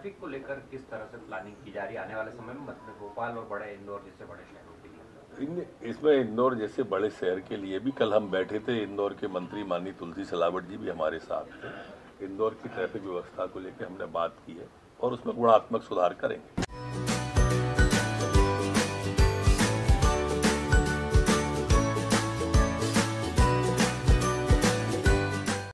Traffic को लेकर किस तरह से प्लानिंग की जा रही है आने वाले समय में, मतलब भोपाल और बड़े इंदौर जैसे बड़े शहरों के लिए? इसमें इंदौर जैसे बड़े शहर के लिए भी कल हम बैठे थे, इंदौर के मंत्री माननीय तुलसी सलावट जी भी हमारे साथ थे। इंदौर की ट्रैफिक व्यवस्था को लेकर हमने बात की है और उसमें गुणात्मक सुधार करेंगे।